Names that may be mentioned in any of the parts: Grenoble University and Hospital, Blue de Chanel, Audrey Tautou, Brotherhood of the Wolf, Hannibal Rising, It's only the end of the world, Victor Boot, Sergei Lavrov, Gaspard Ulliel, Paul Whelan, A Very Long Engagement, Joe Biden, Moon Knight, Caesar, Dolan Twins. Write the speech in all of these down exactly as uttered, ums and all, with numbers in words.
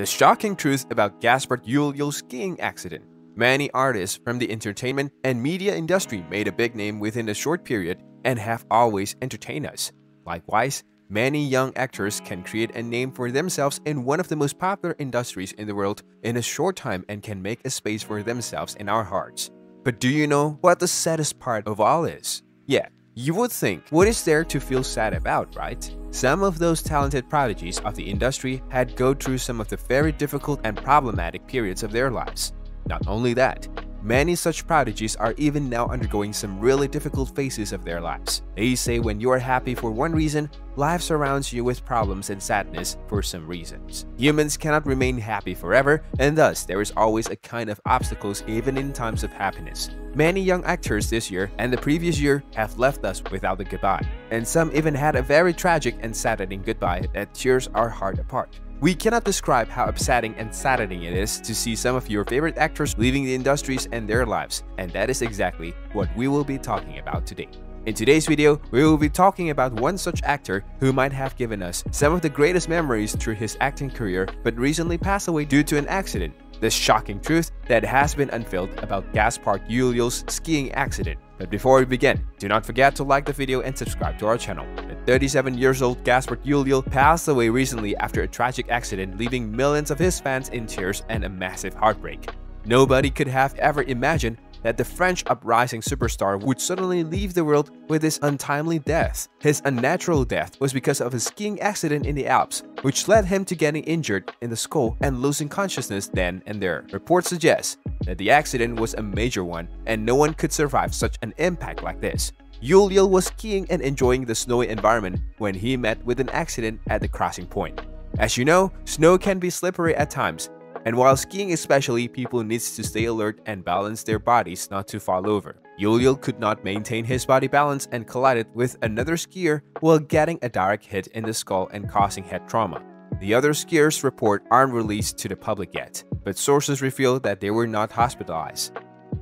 The shocking truth about Gaspard Ulliel's skiing accident. Many artists from the entertainment and media industry made a big name within a short period and have always entertained us. Likewise, many young actors can create a name for themselves in one of the most popular industries in the world in a short time and can make a space for themselves in our hearts. But do you know what the saddest part of all is? Yeah, you would think, what is there to feel sad about, right? Some of those talented prodigies of the industry had go through some of the very difficult and problematic periods of their lives. Not only that, many such prodigies are even now undergoing some really difficult phases of their lives. They say when you are happy for one reason, life surrounds you with problems and sadness for some reasons. Humans cannot remain happy forever, and thus there is always a kind of obstacles even in times of happiness. Many young actors this year and the previous year have left us without a goodbye, and some even had a very tragic and saddening goodbye that tears our heart apart. We cannot describe how upsetting and saddening it is to see some of your favorite actors leaving the industries and their lives, and that is exactly what we will be talking about today. In today's video, we will be talking about one such actor who might have given us some of the greatest memories through his acting career but recently passed away due to an accident. The shocking truth that has been unveiled about Gaspard Ulliel's skiing accident. But before we begin, do not forget to like the video and subscribe to our channel. At thirty-seven years old, Gaspard Ulliel passed away recently after a tragic accident, leaving millions of his fans in tears and a massive heartbreak. Nobody could have ever imagined that the French uprising superstar would suddenly leave the world with his untimely death. His unnatural death was because of a skiing accident in the Alps, which led him to getting injured in the skull and losing consciousness then and there. Reports suggest that the accident was a major one and no one could survive such an impact like this. Ulliel was skiing and enjoying the snowy environment when he met with an accident at the crossing point. As you know, snow can be slippery at times, and while skiing especially, people needs to stay alert and balance their bodies not to fall over. Ulliel could not maintain his body balance and collided with another skier while getting a direct hit in the skull and causing head trauma. The other skiers' report aren't released to the public yet, but sources reveal that they were not hospitalized.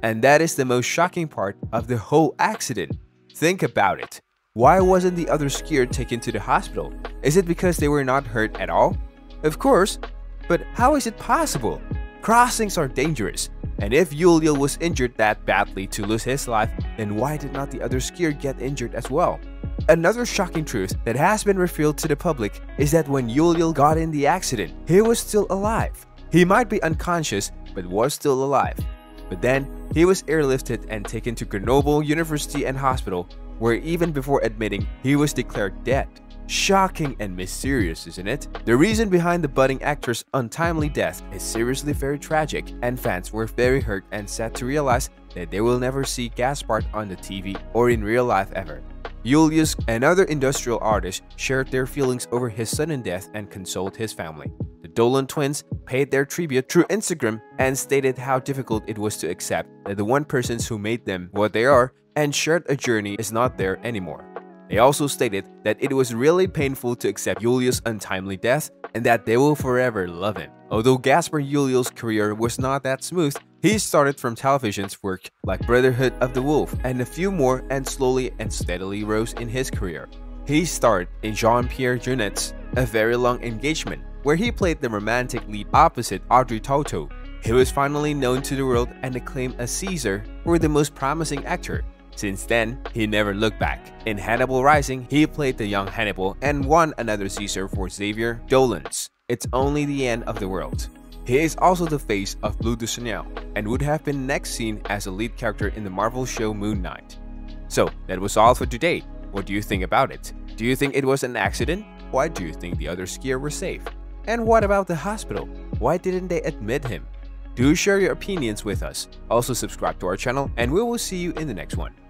And that is the most shocking part of the whole accident. Think about it. Why wasn't the other skier taken to the hospital? Is it because they were not hurt at all? Of course. But how is it possible? Crossings are dangerous, and if Ulliel was injured that badly to lose his life, then why did not the other skier get injured as well? Another shocking truth that has been revealed to the public is that when Ulliel got in the accident, he was still alive. He might be unconscious, but was still alive. But then, he was airlifted and taken to Grenoble University and Hospital, where even before admitting, he was declared dead. Shocking and mysterious, isn't it? The reason behind the budding actor's untimely death is seriously very tragic, and fans were very hurt and sad to realize that they will never see Gaspard on the T V or in real life ever. Ulliel and other industrial artists shared their feelings over his sudden death and consoled his family. The Dolan Twins paid their tribute through Instagram and stated how difficult it was to accept that the one persons who made them what they are and shared a journey is not there anymore. They also stated that it was really painful to accept Ulliel's untimely death and that they will forever love him. Although Gaspard Ulliel's career was not that smooth, he started from television's work like Brotherhood of the Wolf and a few more and slowly and steadily rose in his career. He starred in Jean-Pierre Junet's A Very Long Engagement, where he played the romantic lead opposite Audrey Tautou. He was finally known to the world and acclaimed as Caesar for the most promising actor. Since then, he never looked back. In Hannibal Rising, he played the young Hannibal and won another Caesar for Xavier Dolan's It's Only the End of the World. He is also the face of Blue de Chanel and would have been next seen as a lead character in the Marvel show Moon Knight. So, that was all for today. What do you think about it? Do you think it was an accident? Why do you think the other skier was safe? And what about the hospital? Why didn't they admit him? Do share your opinions with us. Also subscribe to our channel and we will see you in the next one.